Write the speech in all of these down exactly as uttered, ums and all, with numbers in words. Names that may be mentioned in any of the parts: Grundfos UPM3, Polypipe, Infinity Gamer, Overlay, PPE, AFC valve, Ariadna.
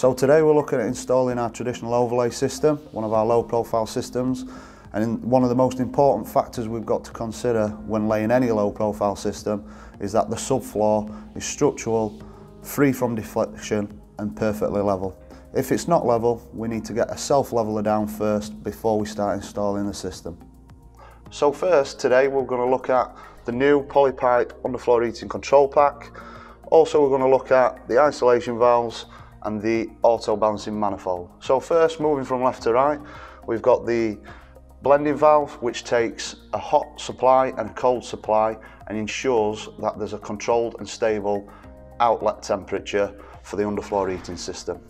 So today we're looking at installing our traditional overlay system, one of our low profile systems, and one of the most important factors we've got to consider when laying any low profile system is that the subfloor is structural, free from deflection and perfectly level. If it's not level, we need to get a self leveler down first before we start installing the system. So first, today we're going to look at the new Polypipe underfloor heating control pack. Also we're going to look at the isolation valves and the auto balancing manifold. So first, moving from left to right, we've got the blending valve, which takes a hot supply and a cold supply and ensures that there's a controlled and stable outlet temperature for the underfloor heating system.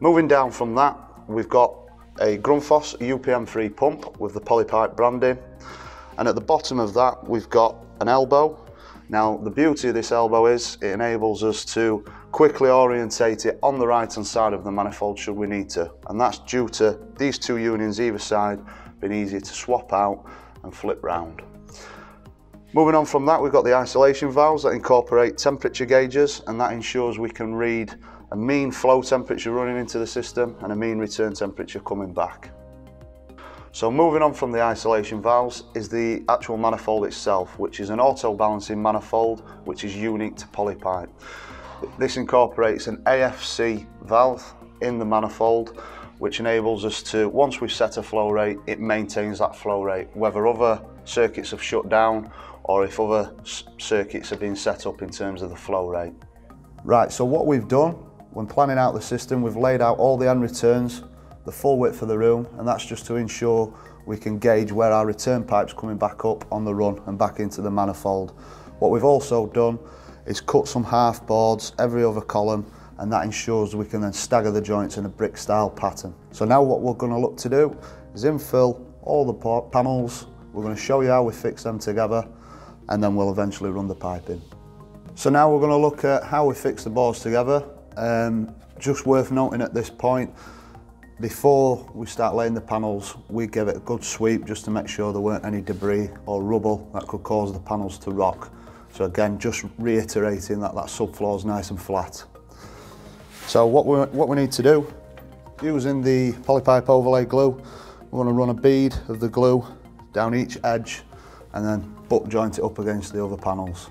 Moving down from that, we've got a Grundfos U P M three pump with the Polypipe branding, and at the bottom of that we've got an elbow. Now the beauty of this elbow is it enables us to quickly orientate it on the right hand side of the manifold should we need to, and that's due to these two unions either side being easier to swap out and flip round. Moving on from that, we've got the isolation valves that incorporate temperature gauges, and that ensures we can read a mean flow temperature running into the system and a mean return temperature coming back. So moving on from the isolation valves is the actual manifold itself, which is an auto balancing manifold which is unique to Polypipe. This incorporates an A F C valve in the manifold which enables us to, once we've set a flow rate, it maintains that flow rate whether other circuits have shut down or if other circuits have been set up in terms of the flow rate. Right, so what we've done when planning out the system, we've laid out all the end returns, the full width of the room, and that's just to ensure we can gauge where our return pipe's coming back up on the run and back into the manifold. What we've also done is cut some half boards every other column, and that ensures we can then stagger the joints in a brick style pattern. So now what we're going to look to do is infill all the panels, we're going to show you how we fix them together, and then we'll eventually run the pipe in. So now we're going to look at how we fix the boards together. Um, just worth noting at this point, before we start laying the panels, we give it a good sweep just to make sure there weren't any debris or rubble that could cause the panels to rock. So again, just reiterating that that subfloor is nice and flat. So what we, what we need to do, using the Polypipe overlay glue, we're going to run a bead of the glue down each edge and then butt joint it up against the other panels.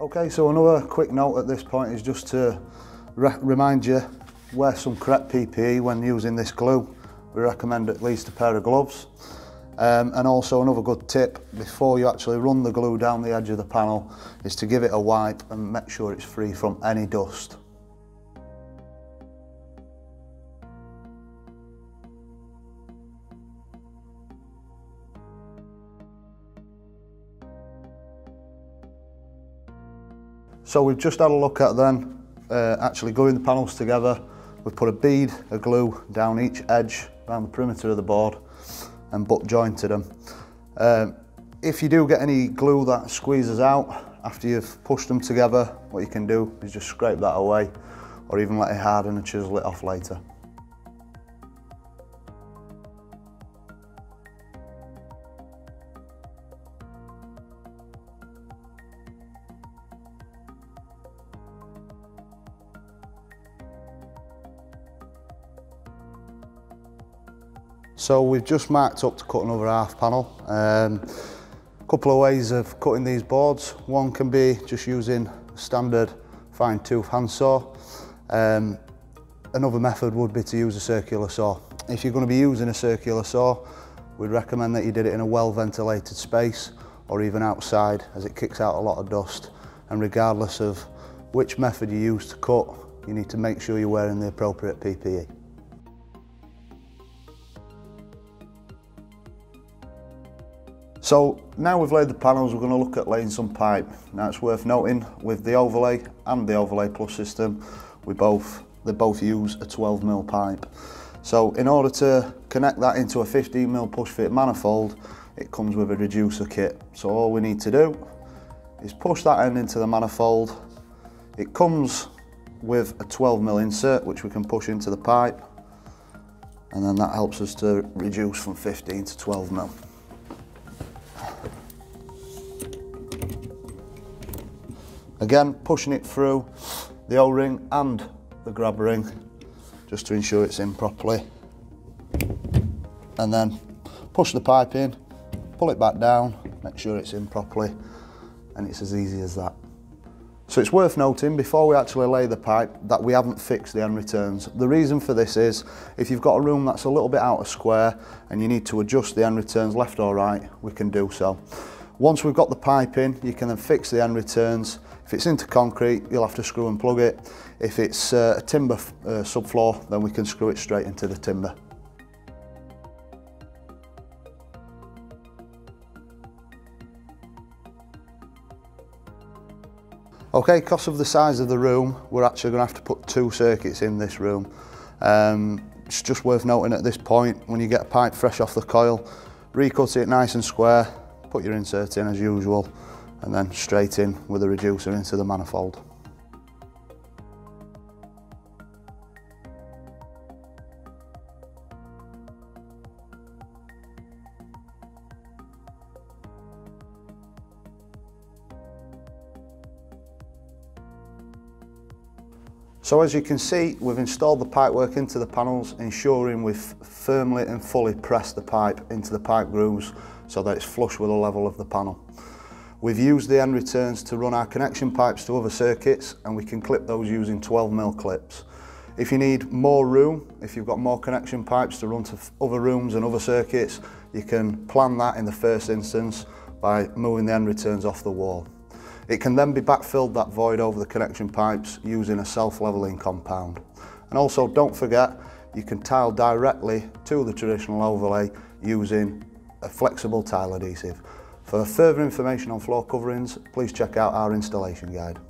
Okay, so another quick note at this point is just to re remind you, wear some correct P P E when using this glue. We recommend at least a pair of gloves. Um, and also another good tip, before you actually run the glue down the edge of the panel, is to give it a wipe and make sure it's free from any dust. So we've just had a look at then uh, actually gluing the panels together. We've put a bead of glue down each edge around the perimeter of the board and butt jointed them. Um, if you do get any glue that squeezes out after you've pushed them together, what you can do is just scrape that away or even let it harden and chisel it off later. So we've just marked up to cut another half panel. A um, couple of ways of cutting these boards. One can be just using a standard fine tooth handsaw. Um, another method would be to use a circular saw. If you're going to be using a circular saw, we'd recommend that you did it in a well ventilated space or even outside, as it kicks out a lot of dust. And regardless of which method you use to cut, you need to make sure you're wearing the appropriate P P E. So now we've laid the panels, we're going to look at laying some pipe. Now it's worth noting, with the overlay and the overlay plus system, we both they both use a twelve mil pipe. So in order to connect that into a fifteen mil push fit manifold, it comes with a reducer kit. So all we need to do is push that end into the manifold. It comes with a twelve mil insert, which we can push into the pipe, and then that helps us to reduce from fifteen to twelve mil. Again, pushing it through the O-ring and the grab ring just to ensure it's in properly, and then push the pipe in, pull it back down, make sure it's in properly, and it's as easy as that. So it's worth noting before we actually lay the pipe that we haven't fixed the end returns. The reason for this is if you've got a room that's a little bit out of square and you need to adjust the end returns left or right, we can do so. Once we've got the pipe in, you can then fix the end returns. If it's into concrete, you'll have to screw and plug it. If it's uh, a timber uh, subfloor, then we can screw it straight into the timber. Okay, because of the size of the room, we're actually going to have to put two circuits in this room. Um, it's just worth noting at this point, when you get a pipe fresh off the coil, recut it nice and square, put your insert in as usual, and then straight in with a reducer into the manifold. So as you can see, we've installed the pipework into the panels, ensuring we've firmly and fully pressed the pipe into the pipe grooves so that it's flush with the level of the panel. We've used the end returns to run our connection pipes to other circuits, and we can clip those using twelve mil clips. If you need more room, if you've got more connection pipes to run to other rooms and other circuits, you can plan that in the first instance by moving the end returns off the wall. It can then be backfilled, that void over the connection pipes, using a self-leveling compound. And also, don't forget, you can tile directly to the traditional overlay using a flexible tile adhesive. For further information on floor coverings, please check out our installation guide.